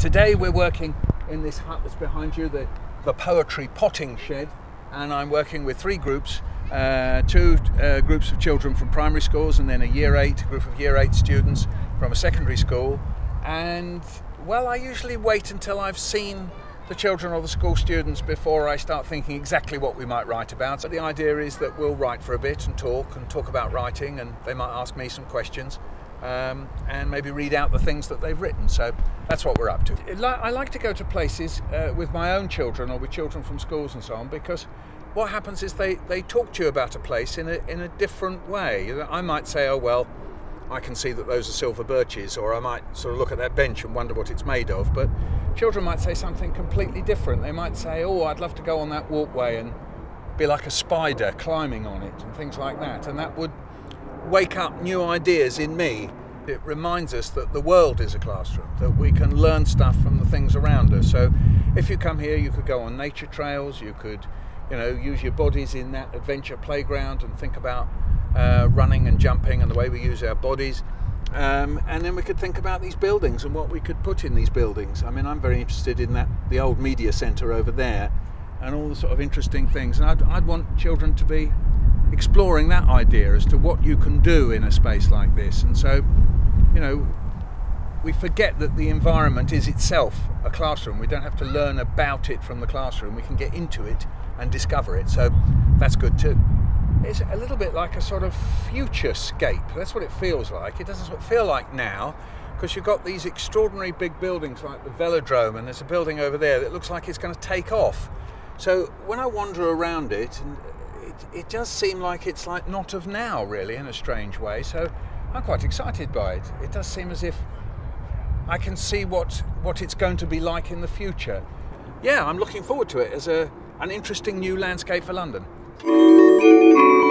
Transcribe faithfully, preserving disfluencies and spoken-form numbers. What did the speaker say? Today we're working in this hut that's behind you, the, the Poetry Potting Shed, and I'm working with three groups, uh, two uh, groups of children from primary schools, and then a year eight, a group of year eight students from a secondary school. And well, I usually wait until I've seen the children or the school students before I start thinking exactly what we might write about. So the idea is that we'll write for a bit and talk and talk about writing, and they might ask me some questions um, and maybe read out the things that they've written. So that's what we're up to. I like to go to places uh, with my own children or with children from schools and so on, because what happens is they, they talk to you about a place in a, in a different way. I might say, oh well, I can see that those are silver birches, or I might sort of look at that bench and wonder what it's made of. But children might say something completely different. They might say, oh, I'd love to go on that walkway and be like a spider climbing on it, and things like that. And that would wake up new ideas in me. It reminds us that the world is a classroom, that we can learn stuff from the things around us. So if you come here, you could go on nature trails, you could, you know, use your bodies in that adventure playground and think about Uh, running and jumping and the way we use our bodies, um, and then we could think about these buildings and what we could put in these buildings. I mean, I'm very interested in that the old media centre over there and all the sort of interesting things, and I'd, I'd want children to be exploring that idea as to what you can do in a space like this. And so, you know, we forget that the environment is itself a classroom. We don't have to learn about it from the classroom. We can get into it and discover it, so that's good too. It's a little bit like a sort of futurescape. That's what it feels like. It doesn't sort of feel like now, because you've got these extraordinary big buildings like the Velodrome, and there's a building over there that looks like it's going to take off. So when I wander around it, and it, it does seem like it's like not of now, really, in a strange way. So I'm quite excited by it. It does seem as if I can see what, what it's going to be like in the future. Yeah, I'm looking forward to it as a, an interesting new landscape for London. Thank you.